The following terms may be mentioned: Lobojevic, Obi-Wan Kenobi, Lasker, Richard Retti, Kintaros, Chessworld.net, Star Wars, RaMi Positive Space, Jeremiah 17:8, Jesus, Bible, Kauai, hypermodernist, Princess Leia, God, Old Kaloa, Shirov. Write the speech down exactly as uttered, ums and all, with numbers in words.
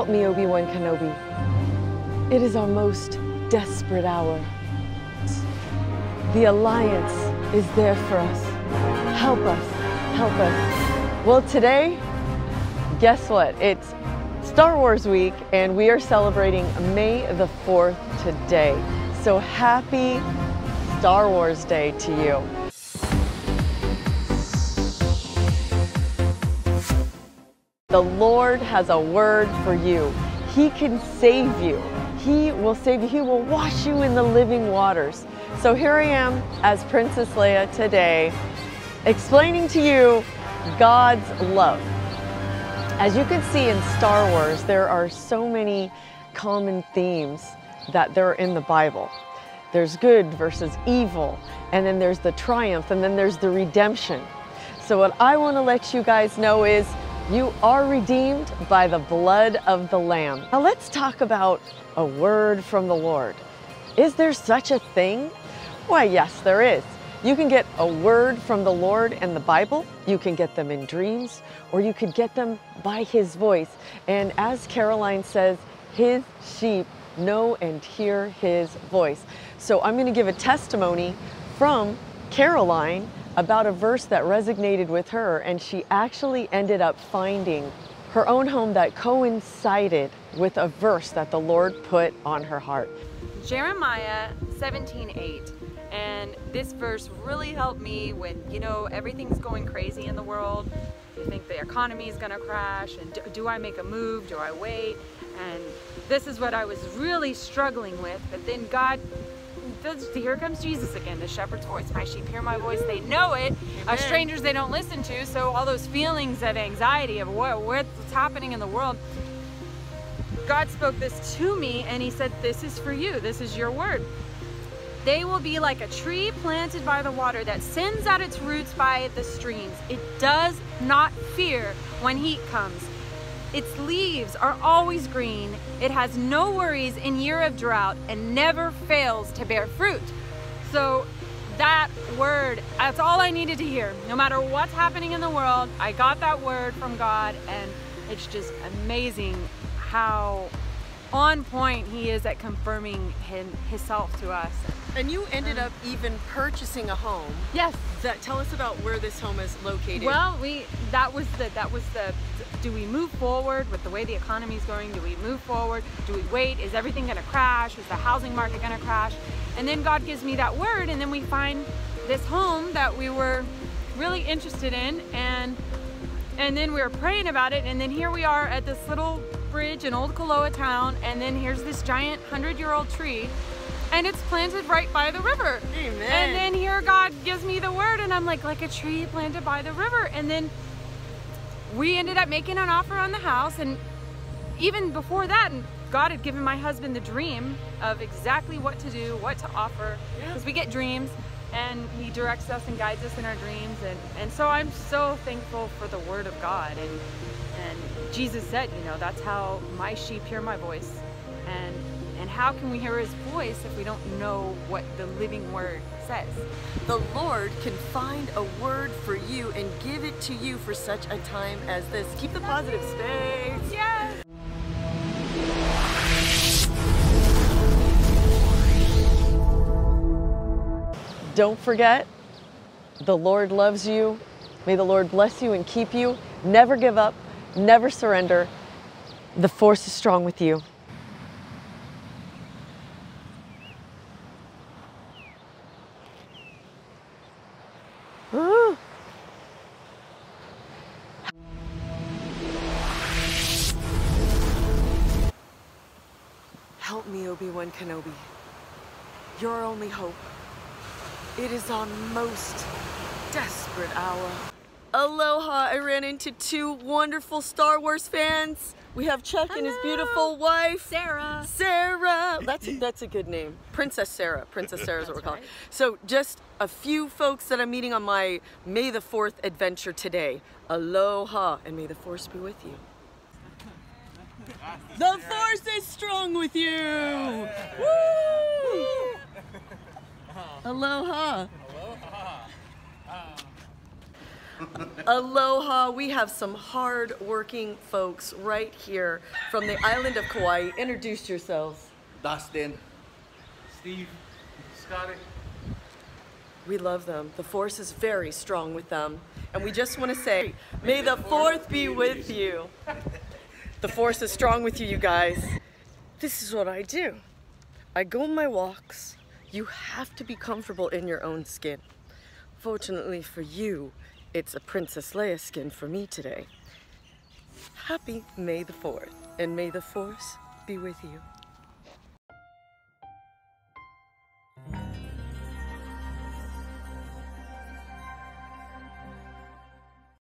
Help me, Obi-Wan Kenobi. It is our most desperate hour. The Alliance is there for us. Help us, help us. Well, today, guess what? It's Star Wars week, and we are celebrating May the fourth today. So happy Star Wars Day to you. The Lord has a word for you. He can save you. He will save you. He will wash you in the living waters. So here I am as Princess Leia today, explaining to you God's love. As you can see in Star Wars, there are so many common themes that there are in the Bible. There's good versus evil, and then there's the triumph, and then there's the redemption. So what I want to let you guys know is, you are redeemed by the blood of the Lamb. Now let's talk about a word from the Lord. Is there such a thing? Why, yes, there is. You can get a word from the Lord and the Bible. You can get them in dreams, or you could get them by His voice. And as Caroline says, His sheep know and hear His voice. So I'm going to give a testimony from Caroline about a verse that resonated with her, and she actually ended up finding her own home that coincided with a verse that the Lord put on her heart. Jeremiah seventeen eight, and this verse really helped me with, you know, everything's going crazy in the world. You think the economy is gonna crash, and do, do I make a move, do I wait? And this is what I was really struggling with, but then God, here comes Jesus again, the shepherd's voice. My sheep hear my voice, they know it. Uh, strangers they don't listen to. So all those feelings of anxiety of what, what's happening in the world, God spoke this to me, and He said, this is for you, this is your word. They will be like a tree planted by the water that sends out its roots by the streams. It does not fear when heat comes. Its leaves are always green. It has no worries in year of drought and never fails to bear fruit. So that word, that's all I needed to hear. No matter what's happening in the world, I got that word from God, and it's just amazing how on point He is at confirming him, Himself to us. And you ended um, up even purchasing a home. Yes. That, tell us about where this home is located. Well, we that was the that was the. Do we move forward with the way the economy is going? Do we move forward? Do we wait? Is everything going to crash? Is the housing market going to crash? And then God gives me that word, and then we find this home that we were really interested in, and and then we were praying about it, and then here we are at this little bridge in Old Kaloa town, and then here's this giant hundred-year-old tree, and it's planted right by the river. Amen. And then here God gives me the word, and I'm like, like a tree planted by the river. And then we ended up making an offer on the house, and even before that, God had given my husband the dream of exactly what to do, what to offer, because we get dreams, and He directs us and guides us in our dreams, and, and so I'm so thankful for the Word of God, and and Jesus said, you know, that's how my sheep hear my voice, and and how can we hear His voice if we don't know what the living Word says? The Lord can find a word for you and give it to you for such a time as this. Keep the positive space. Yes. Don't forget, the Lord loves you. May the Lord bless you and keep you. Never give up, never surrender. The force is strong with you. Help me, Obi-Wan Kenobi. Your only hope. It is our most desperate hour. Aloha, I ran into two wonderful Star Wars fans. We have Chuck Hello. and his beautiful wife. Sarah. Sarah. That's a, that's a good name. Princess Sarah. Princess Sarah is what we're calling. Right. So just a few folks that I'm meeting on my May the fourth adventure today. Aloha, and may the force be with you. The force is strong with you! Yeah. Woo! Aloha! Aloha! Uh. Aloha, we have some hard-working folks right here from the island of Kauai. Introduce yourselves. Dustin. Steve. Scotty. We love them. The force is very strong with them. And we just want to say, may the fourth be with you. The force is strong with you, you guys. This is what I do. I go on my walks. You have to be comfortable in your own skin. Fortunately for you, it's a Princess Leia skin for me today. Happy May the fourth, and may the force be with you.